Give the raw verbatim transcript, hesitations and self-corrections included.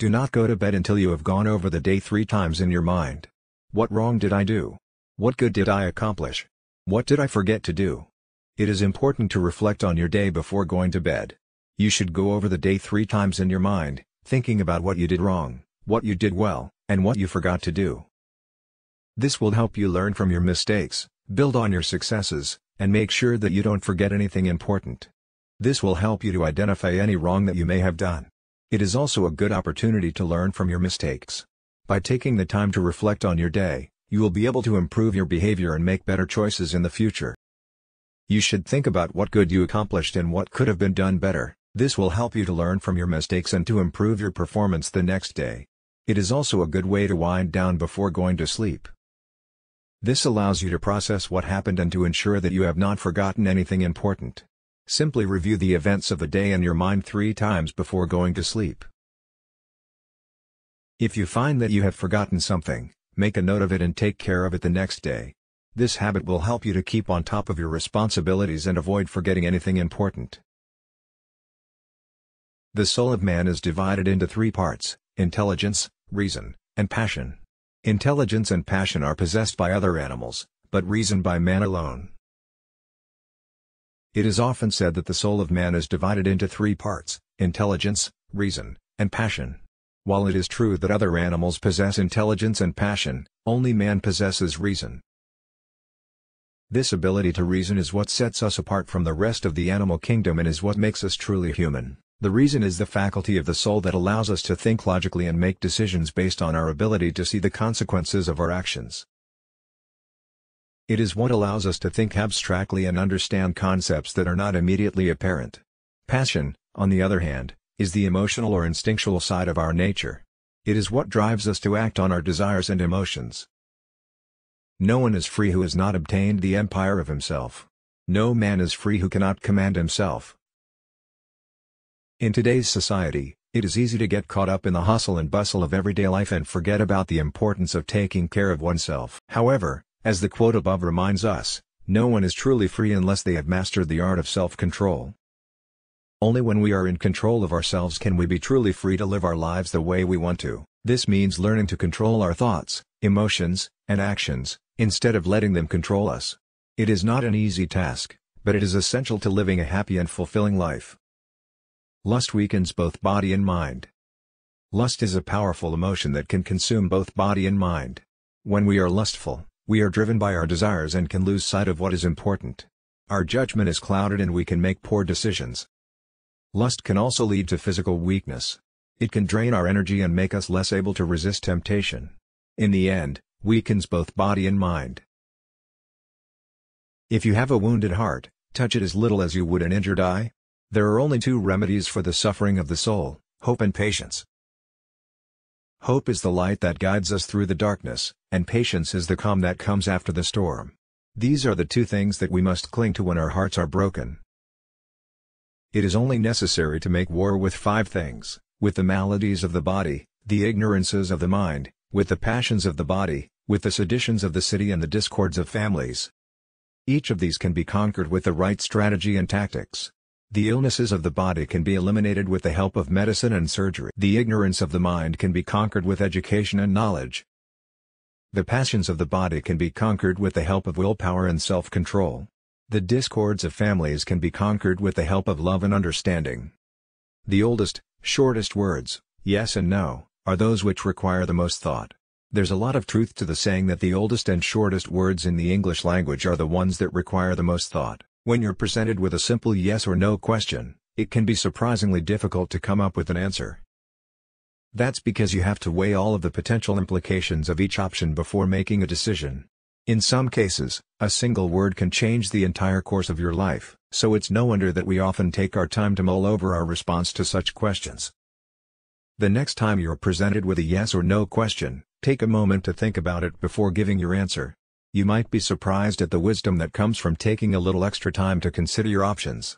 Do not go to bed until you have gone over the day three times in your mind. What wrong did I do? What good did I accomplish? What did I forget to do? It is important to reflect on your day before going to bed. You should go over the day three times in your mind, thinking about what you did wrong, what you did well, and what you forgot to do. This will help you learn from your mistakes, build on your successes, and make sure that you don't forget anything important. This will help you to identify any wrong that you may have done. It is also a good opportunity to learn from your mistakes. By taking the time to reflect on your day, you will be able to improve your behavior and make better choices in the future. You should think about what good you accomplished and what could have been done better. This will help you to learn from your mistakes and to improve your performance the next day. It is also a good way to wind down before going to sleep. This allows you to process what happened and to ensure that you have not forgotten anything important. Simply review the events of the day in your mind three times before going to sleep. If you find that you have forgotten something, make a note of it and take care of it the next day. This habit will help you to keep on top of your responsibilities and avoid forgetting anything important. The soul of man is divided into three parts: intelligence, reason, and passion. Intelligence and passion are possessed by other animals, but reason by man alone. It is often said that the soul of man is divided into three parts: intelligence, reason, and passion. While it is true that other animals possess intelligence and passion, only man possesses reason. This ability to reason is what sets us apart from the rest of the animal kingdom and is what makes us truly human. The reason is the faculty of the soul that allows us to think logically and make decisions based on our ability to see the consequences of our actions. It is what allows us to think abstractly and understand concepts that are not immediately apparent. Passion, on the other hand, is the emotional or instinctual side of our nature. It is what drives us to act on our desires and emotions. No one is free who has not obtained the empire of himself. No man is free who cannot command himself. In today's society, it is easy to get caught up in the hustle and bustle of everyday life and forget about the importance of taking care of oneself. However, as the quote above reminds us, no one is truly free unless they have mastered the art of self-control. Only when we are in control of ourselves can we be truly free to live our lives the way we want to. This means learning to control our thoughts, emotions, and actions, instead of letting them control us. It is not an easy task, but it is essential to living a happy and fulfilling life. Lust weakens both body and mind. Lust is a powerful emotion that can consume both body and mind. When we are lustful, we are driven by our desires and can lose sight of what is important. Our judgment is clouded and we can make poor decisions. Lust can also lead to physical weakness. It can drain our energy and make us less able to resist temptation. In the end, weakens both body and mind. If you have a wounded heart, touch it as little as you would an injured eye. There are only two remedies for the suffering of the soul: hope and patience. Hope is the light that guides us through the darkness, and patience is the calm that comes after the storm. These are the two things that we must cling to when our hearts are broken. It is only necessary to make war with five things: with the maladies of the body, the ignorances of the mind, with the passions of the body, with the seditions of the city and the discords of families. Each of these can be conquered with the right strategy and tactics. The illnesses of the body can be eliminated with the help of medicine and surgery. The ignorance of the mind can be conquered with education and knowledge. The passions of the body can be conquered with the help of willpower and self-control. The discords of families can be conquered with the help of love and understanding. The oldest, shortest words, yes and no, are those which require the most thought. There's a lot of truth to the saying that the oldest and shortest words in the English language are the ones that require the most thought. When you're presented with a simple yes or no question, it can be surprisingly difficult to come up with an answer. That's because you have to weigh all of the potential implications of each option before making a decision. In some cases, a single word can change the entire course of your life, so it's no wonder that we often take our time to mull over our response to such questions. The next time you're presented with a yes or no question, take a moment to think about it before giving your answer. You might be surprised at the wisdom that comes from taking a little extra time to consider your options.